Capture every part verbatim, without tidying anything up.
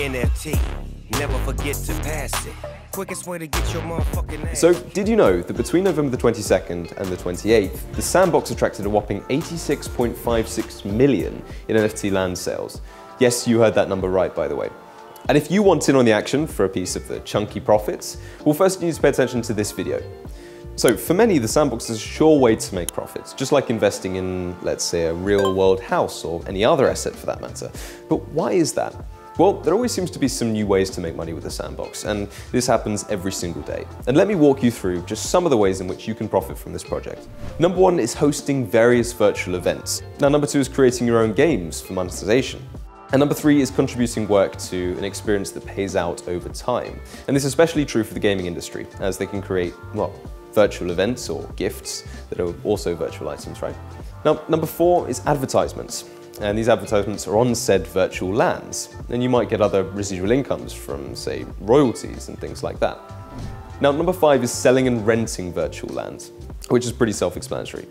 N F T. Never forget to pass it. Quickest way to get your motherfucking ass. So, did you know that between November the twenty-second and the twenty-eighth, The Sandbox attracted a whopping eighty-six point five six million in N F T land sales? Yes, you heard that number right, by the way. And if you want in on the action for a piece of the chunky profits, well, first you need to pay attention to this video. So for many, the sandbox is a sure way to make profits, just like investing in, let's say, a real world house or any other asset for that matter. But why is that? Well, there always seems to be some new ways to make money with the sandbox, and this happens every single day. And let me walk you through just some of the ways in which you can profit from this project. Number one is hosting various virtual events. Now, number two is creating your own games for monetization. And number three is contributing work to an experience that pays out over time. And this is especially true for the gaming industry, as they can create, well, virtual events or gifts that are also virtual items, right? Now, number four is advertisements. And these advertisements are on said virtual lands. And you might get other residual incomes from, say, royalties and things like that. Now, number five is selling and renting virtual land, which is pretty self-explanatory.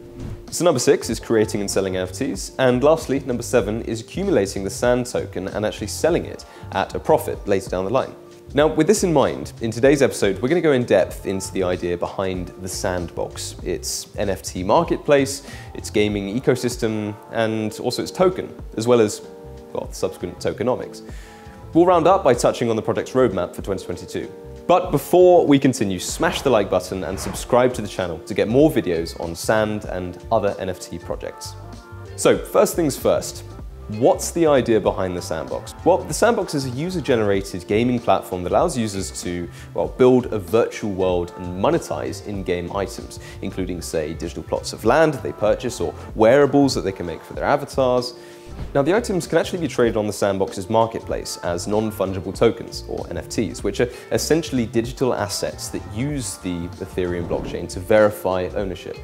So number six is creating and selling N F Ts. And lastly, number seven is accumulating the SAND token and actually selling it at a profit later down the line. Now, with this in mind, in today's episode, we're going to go in depth into the idea behind the Sandbox, its N F T marketplace, its gaming ecosystem, and also its token, as well as, well, subsequent tokenomics. We'll round up by touching on the project's roadmap for twenty twenty-two. But before we continue, smash the like button and subscribe to the channel to get more videos on SAND and other N F T projects. So, first things first. What's the idea behind the Sandbox? Well, the Sandbox is a user-generated gaming platform that allows users to, well, build a virtual world and monetize in-game items, including, say, digital plots of land they purchase or wearables that they can make for their avatars. Now, the items can actually be traded on the Sandbox's marketplace as non-fungible tokens, or N F Ts, which are essentially digital assets that use the Ethereum blockchain to verify ownership.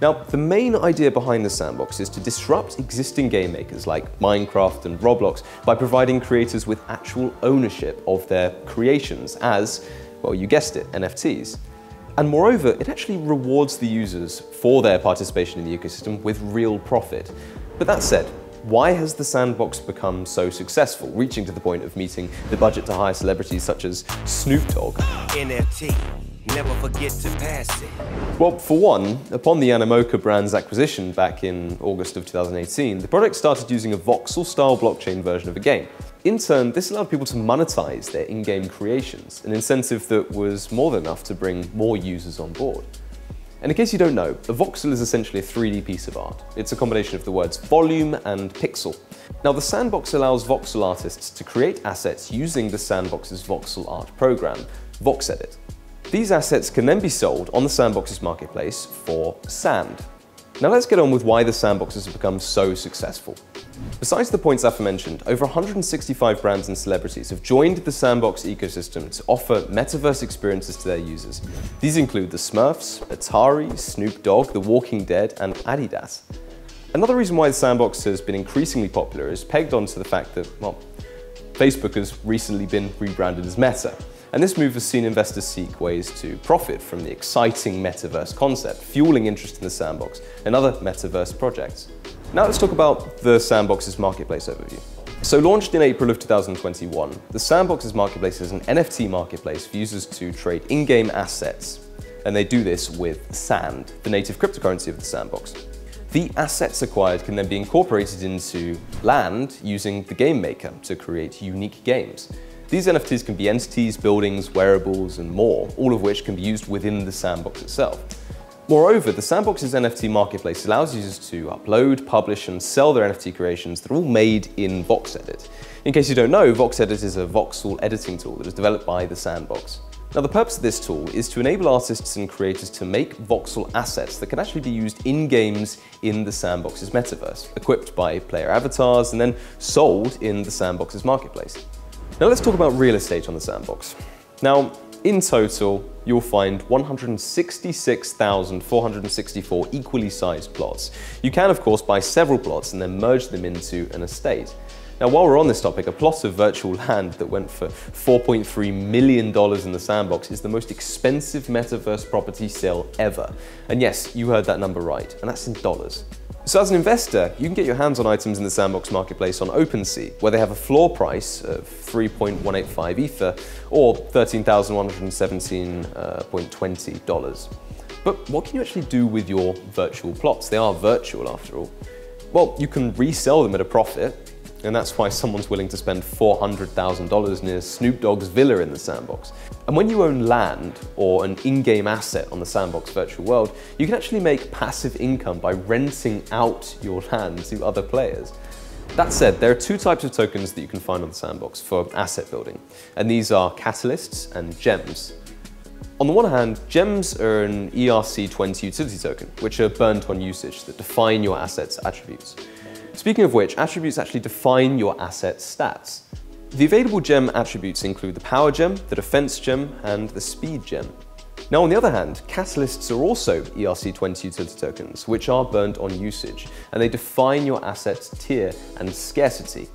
Now, the main idea behind the Sandbox is to disrupt existing game makers like Minecraft and Roblox by providing creators with actual ownership of their creations as, well, you guessed it, N F Ts. And moreover, it actually rewards the users for their participation in the ecosystem with real profit. But that said, why has the Sandbox become so successful, reaching to the point of meeting the budget to hire celebrities such as Snoop Dogg? N F T. Never forget to pass it. Well, for one, upon the Animoca brand's acquisition back in August of two thousand eighteen, the project started using a voxel-style blockchain version of a game. In turn, this allowed people to monetize their in-game creations, an incentive that was more than enough to bring more users on board. And in case you don't know, a voxel is essentially a three D piece of art. It's a combination of the words volume and pixel. Now, the Sandbox allows voxel artists to create assets using the Sandbox's voxel art program, VoxEdit. These assets can then be sold on the Sandbox's marketplace for SAND. Now let's get on with why the Sandbox has become so successful. Besides the points aforementioned, over one hundred sixty-five brands and celebrities have joined the Sandbox ecosystem to offer metaverse experiences to their users. These include The Smurfs, Atari, Snoop Dogg, The Walking Dead, and Adidas. Another reason why the Sandbox has been increasingly popular is pegged onto the fact that, well, Facebook has recently been rebranded as Meta. And this move has seen investors seek ways to profit from the exciting metaverse concept, fueling interest in the Sandbox and other metaverse projects. Now let's talk about the Sandbox's marketplace overview. So launched in April of two thousand twenty-one, the Sandbox's marketplace is an N F T marketplace for users to trade in-game assets. And they do this with SAND, the native cryptocurrency of the Sandbox. The assets acquired can then be incorporated into land using the game maker to create unique games. These N F Ts can be entities, buildings, wearables, and more, all of which can be used within the Sandbox itself. Moreover, the Sandbox's N F T marketplace allows users to upload, publish, and sell their N F T creations that are all made in VoxEdit. In case you don't know, VoxEdit is a voxel editing tool that is developed by the Sandbox. Now, the purpose of this tool is to enable artists and creators to make voxel assets that can actually be used in games in the Sandbox's metaverse, equipped by player avatars and then sold in the Sandbox's marketplace. Now let's talk about real estate on the Sandbox. Now, in total, you'll find one hundred sixty-six thousand four hundred sixty-four equally sized plots. You can, of course, buy several plots and then merge them into an estate. Now, while we're on this topic, a plot of virtual land that went for four point three million dollars in the Sandbox is the most expensive metaverse property sale ever. And yes, you heard that number right, and that's in dollars. So as an investor, you can get your hands on items in the Sandbox marketplace on OpenSea, where they have a floor price of three point one eight five Ether, or thirteen thousand one hundred seventeen dollars and twenty cents. But what can you actually do with your virtual plots? They are virtual, after all. Well, you can resell them at a profit, and that's why someone's willing to spend four hundred thousand dollars near Snoop Dogg's villa in the Sandbox. And when you own land or an in-game asset on the Sandbox virtual world, you can actually make passive income by renting out your land to other players. That said, there are two types of tokens that you can find on the Sandbox for asset building, and these are catalysts and gems. On the one hand, gems are an E R C twenty utility token, which are burnt on usage that define your asset's attributes. Speaking of which, attributes actually define your asset stats. The available gem attributes include the power gem, the defense gem, and the speed gem. Now on the other hand, catalysts are also E R C twenty utility tokens, which are burnt on usage, and they define your asset's tier and scarcity.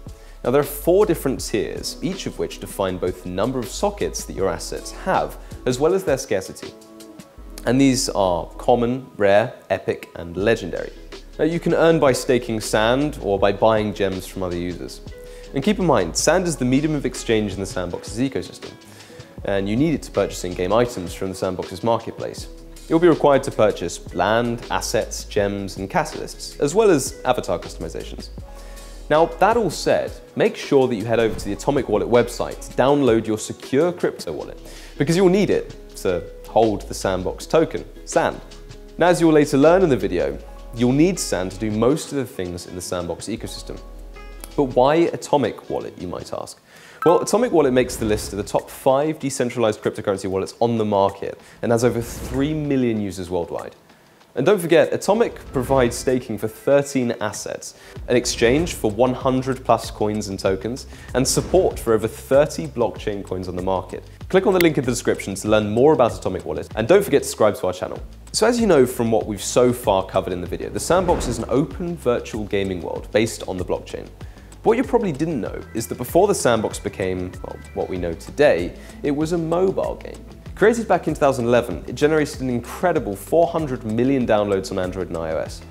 Now there are four different tiers, each of which define both the number of sockets that your assets have, as well as their scarcity. And these are common, rare, epic, and legendary. Now you can earn by staking SAND or by buying gems from other users. And keep in mind, SAND is the medium of exchange in the Sandbox's ecosystem, and you need it to purchase in-game items from the Sandbox's marketplace. You'll be required to purchase land, assets, gems, and catalysts, as well as avatar customizations. Now, that all said, make sure that you head over to the Atomic Wallet website to download your secure crypto wallet, because you'll need it to hold the Sandbox token, SAND. Now, as you'll later learn in the video, you'll need SAND to do most of the things in the Sandbox ecosystem. But why Atomic Wallet, you might ask? Well, Atomic Wallet makes the list of the top five decentralized cryptocurrency wallets on the market and has over three million users worldwide. And don't forget, Atomic provides staking for thirteen assets, an exchange for one hundred plus coins and tokens, and support for over thirty blockchain coins on the market. Click on the link in the description to learn more about Atomic Wallet, and don't forget to subscribe to our channel. So as you know from what we've so far covered in the video, the Sandbox is an open virtual gaming world based on the blockchain. But what you probably didn't know is that before the Sandbox became, well, what we know today, it was a mobile game. Created back in two thousand eleven, it generated an incredible four hundred million downloads on Android and iOS.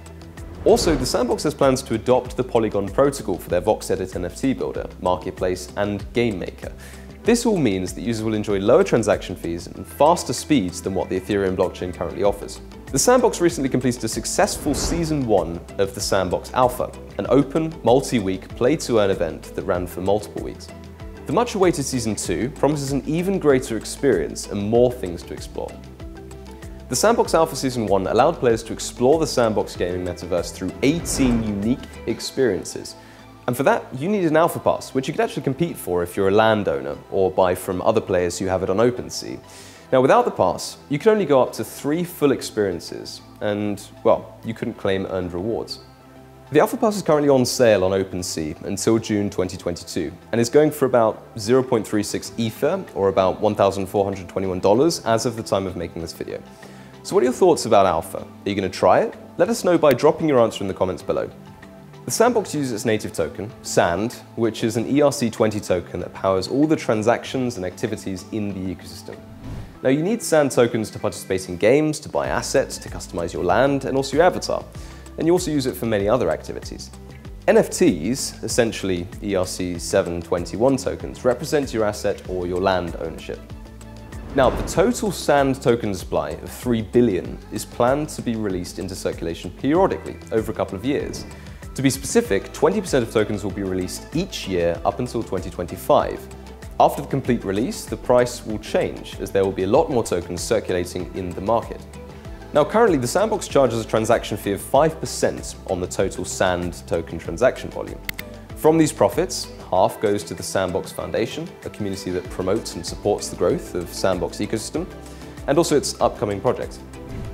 Also, the Sandbox has plans to adopt the Polygon protocol for their VoxEdit N F T builder, marketplace, and game maker. This all means that users will enjoy lower transaction fees and faster speeds than what the Ethereum blockchain currently offers. The Sandbox recently completed a successful Season one of the Sandbox Alpha, an open, multi-week play-to-earn event that ran for multiple weeks. The much-awaited Season two promises an even greater experience and more things to explore. The Sandbox Alpha Season one allowed players to explore the Sandbox gaming metaverse through eighteen unique experiences. And for that, you need an Alpha Pass, which you could actually compete for if you're a landowner, or buy from other players who have it on OpenSea. Now, without the pass, you could only go up to three full experiences, and, well, you couldn't claim earned rewards. The Alpha Pass is currently on sale on OpenSea until June twenty twenty-two, and is going for about zero point three six Ether, or about one thousand four hundred twenty-one dollars as of the time of making this video. So what are your thoughts about Alpha? Are you going to try it? Let us know by dropping your answer in the comments below. The Sandbox uses its native token, SAND, which is an E R C twenty token that powers all the transactions and activities in the ecosystem. Now, you need SAND tokens to participate in games, to buy assets, to customize your land, and also your avatar. And you also use it for many other activities. N F Ts, essentially E R C seven twenty-one tokens, represent your asset or your land ownership. Now, the total SAND token supply of three billion is planned to be released into circulation periodically over a couple of years. To be specific, twenty percent of tokens will be released each year up until twenty twenty-five. After the complete release, the price will change, as there will be a lot more tokens circulating in the market. Now, currently, the Sandbox charges a transaction fee of five percent on the total SAND token transaction volume. From these profits, half goes to the Sandbox Foundation, a community that promotes and supports the growth of Sandbox ecosystem, and also its upcoming projects.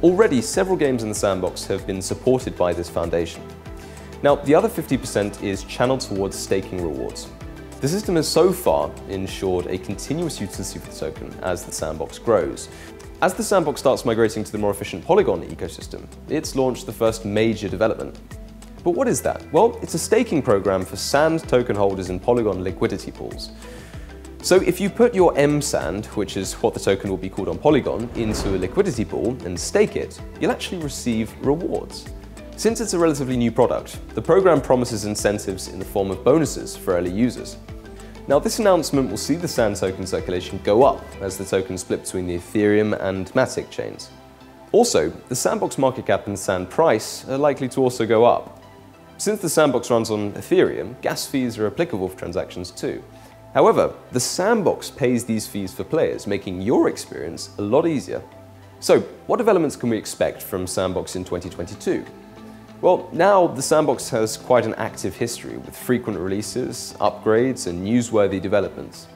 Already, several games in the Sandbox have been supported by this foundation. Now, the other fifty percent is channeled towards staking rewards. The system has so far ensured a continuous utility for the token as the Sandbox grows. As the Sandbox starts migrating to the more efficient Polygon ecosystem, it's launched the first major development. But what is that? Well, it's a staking program for SAND token holders in Polygon liquidity pools. So if you put your M SAND, which is what the token will be called on Polygon, into a liquidity pool and stake it, you'll actually receive rewards. Since it's a relatively new product, the program promises incentives in the form of bonuses for early users. Now, this announcement will see the SAND token circulation go up as the tokens split between the Ethereum and MATIC chains. Also, the Sandbox market cap and SAND price are likely to also go up. Since the Sandbox runs on Ethereum, gas fees are applicable for transactions too. However, the Sandbox pays these fees for players, making your experience a lot easier. So, what developments can we expect from Sandbox in twenty twenty-two? Well, now the Sandbox has quite an active history with frequent releases, upgrades, and newsworthy developments.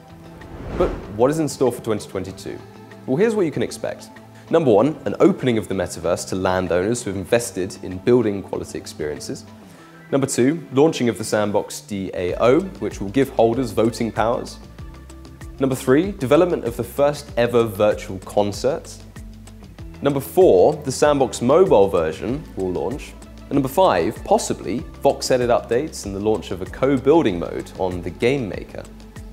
But what is in store for twenty twenty-two? Well, here's what you can expect. Number one, an opening of the metaverse to landowners who have invested in building quality experiences. Number two, launching of the Sandbox D A O, which will give holders voting powers. Number three, development of the first ever virtual concert. Number four, the Sandbox mobile version will launch. And number five, possibly VoxEdit updates and the launch of a co-building mode on the Game Maker.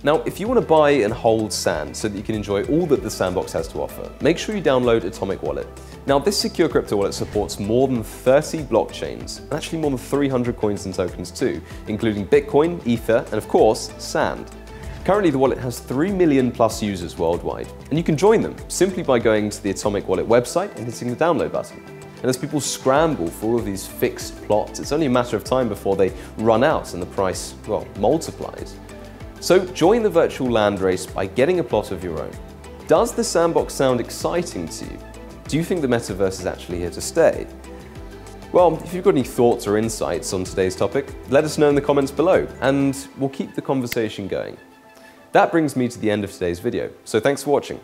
Now, if you want to buy and hold SAND so that you can enjoy all that the Sandbox has to offer, make sure you download Atomic Wallet. Now, this secure crypto wallet supports more than thirty blockchains, and actually more than three hundred coins and tokens too, including Bitcoin, Ether, and of course, SAND. Currently, the wallet has three million plus users worldwide, and you can join them simply by going to the Atomic Wallet website and hitting the download button. And as people scramble for all of these fixed plots, it's only a matter of time before they run out and the price, well, multiplies. So join the virtual land race by getting a plot of your own. Does the Sandbox sound exciting to you? Do you think the metaverse is actually here to stay? Well, if you've got any thoughts or insights on today's topic, let us know in the comments below, and we'll keep the conversation going. That brings me to the end of today's video, so thanks for watching.